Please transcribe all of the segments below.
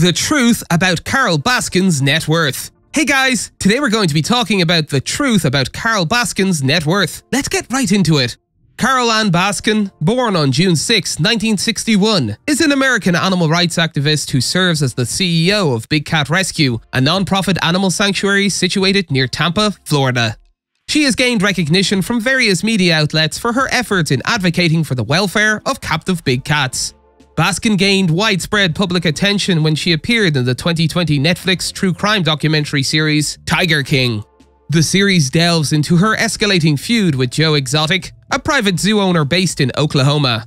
the truth about Carole Baskin's net worth. Hey guys, today we're going to be talking about the truth about Carole Baskin's net worth. Let's get right into it. Carole Ann Baskin, born on June 6, 1961, is an American animal rights activist who serves as the CEO of Big Cat Rescue, a non-profit animal sanctuary situated near Tampa, Florida. She has gained recognition from various media outlets for her efforts in advocating for the welfare of captive big cats. Baskin gained widespread public attention when she appeared in the 2020 Netflix true crime documentary series Tiger King. The series delves into her escalating feud with Joe Exotic, a private zoo owner based in Oklahoma.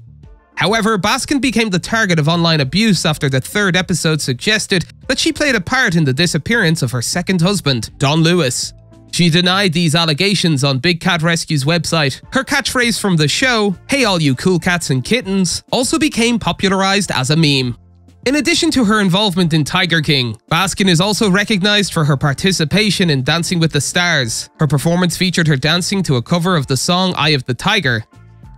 However, Baskin became the target of online abuse after the third episode suggested that she played a part in the disappearance of her second husband, Don Lewis. She denied these allegations on Big Cat Rescue's website. Her catchphrase from the show, "Hey all you cool cats and kittens," also became popularized as a meme. In addition to her involvement in Tiger King, Baskin is also recognized for her participation in Dancing with the Stars. Her performance featured her dancing to a cover of the song Eye of the Tiger.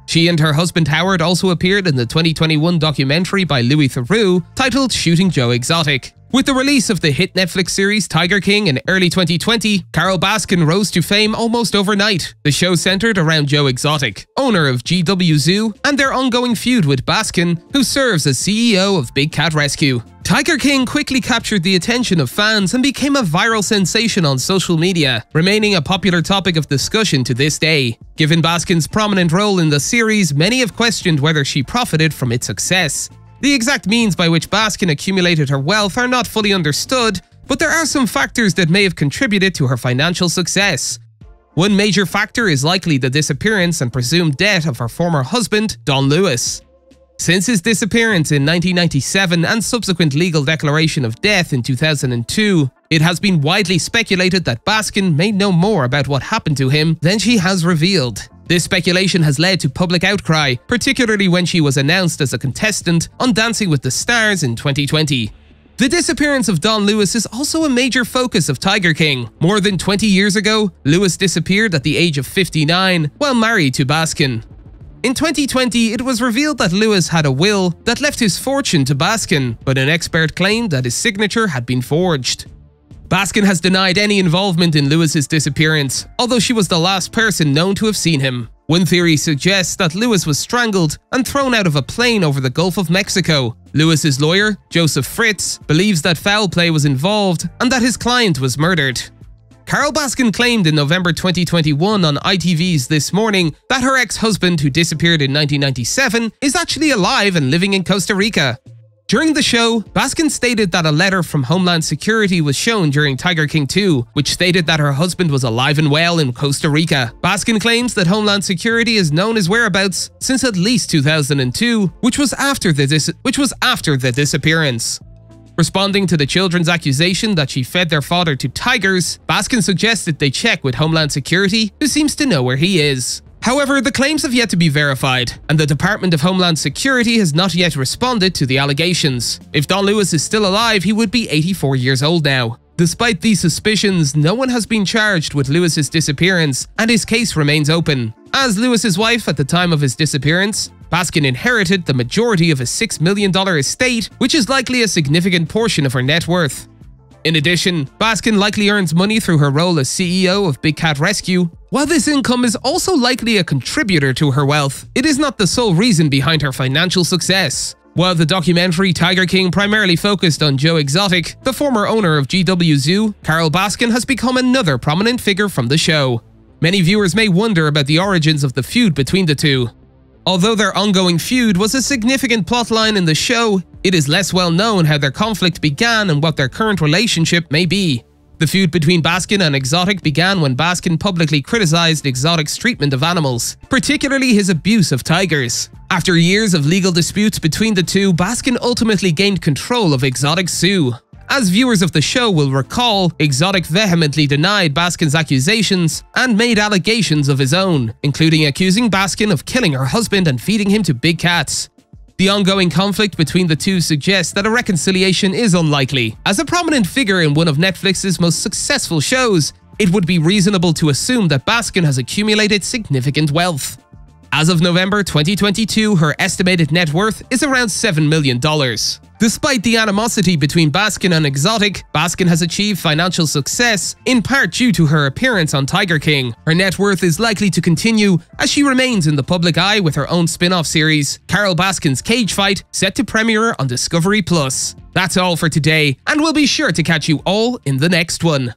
She and her husband Howard also appeared in the 2021 documentary by Louis Theroux titled Shooting Joe Exotic. With the release of the hit Netflix series Tiger King in early 2020, Carole Baskin rose to fame almost overnight. The show centered around Joe Exotic, owner of GW Zoo, and their ongoing feud with Baskin, who serves as CEO of Big Cat Rescue. Tiger King quickly captured the attention of fans and became a viral sensation on social media, remaining a popular topic of discussion to this day. Given Baskin's prominent role in the series, many have questioned whether she profited from its success. The exact means by which Baskin accumulated her wealth are not fully understood, but there are some factors that may have contributed to her financial success. One major factor is likely the disappearance and presumed death of her former husband, Don Lewis. Since his disappearance in 1997 and subsequent legal declaration of death in 2002, it has been widely speculated that Baskin may know more about what happened to him than she has revealed. This speculation has led to public outcry, particularly when she was announced as a contestant on Dancing with the Stars in 2020. The disappearance of Don Lewis is also a major focus of Tiger King. More than 20 years ago, Lewis disappeared at the age of 59 while married to Baskin. In 2020, it was revealed that Lewis had a will that left his fortune to Baskin, but an expert claimed that his signature had been forged. Baskin has denied any involvement in Lewis's disappearance, although she was the last person known to have seen him. One theory suggests that Lewis was strangled and thrown out of a plane over the Gulf of Mexico. Lewis's lawyer, Joseph Fritz, believes that foul play was involved and that his client was murdered. Carole Baskin claimed in November 2021 on ITV's This Morning that her ex-husband, who disappeared in 1997, is actually alive and living in Costa Rica. During the show, Baskin stated that a letter from Homeland Security was shown during Tiger King 2, which stated that her husband was alive and well in Costa Rica. Baskin claims that Homeland Security has known his whereabouts since at least 2002, which was after the disappearance. Responding to the children's accusation that she fed their father to tigers, Baskin suggested they check with Homeland Security, who seems to know where he is. However, the claims have yet to be verified, and the Department of Homeland Security has not yet responded to the allegations. If Don Lewis is still alive, he would be 84 years old now. Despite these suspicions, no one has been charged with Lewis's disappearance, and his case remains open. As Lewis's wife at the time of his disappearance, Baskin inherited the majority of his $6 million estate, which is likely a significant portion of her net worth. In addition, Baskin likely earns money through her role as CEO of Big Cat Rescue. While this income is also likely a contributor to her wealth, it is not the sole reason behind her financial success. While the documentary Tiger King primarily focused on Joe Exotic, the former owner of GW Zoo, Carole Baskin has become another prominent figure from the show. Many viewers may wonder about the origins of the feud between the two. Although their ongoing feud was a significant plotline in the show, it is less well known how their conflict began and what their current relationship may be. The feud between Baskin and Exotic began when Baskin publicly criticized Exotic's treatment of animals, particularly his abuse of tigers. After years of legal disputes between the two, Baskin ultimately gained control of Exotic's zoo. As viewers of the show will recall, Exotic vehemently denied Baskin's accusations and made allegations of his own, including accusing Baskin of killing her husband and feeding him to big cats. The ongoing conflict between the two suggests that a reconciliation is unlikely. As a prominent figure in one of Netflix's most successful shows, it would be reasonable to assume that Baskin has accumulated significant wealth. As of November 2022, her estimated net worth is around $7 million. Despite the animosity between Baskin and Exotic, Baskin has achieved financial success, in part due to her appearance on Tiger King. Her net worth is likely to continue as she remains in the public eye with her own spin-off series, Carole Baskin's Cage Fight, set to premiere on Discovery Plus. That's all for today, and we'll be sure to catch you all in the next one.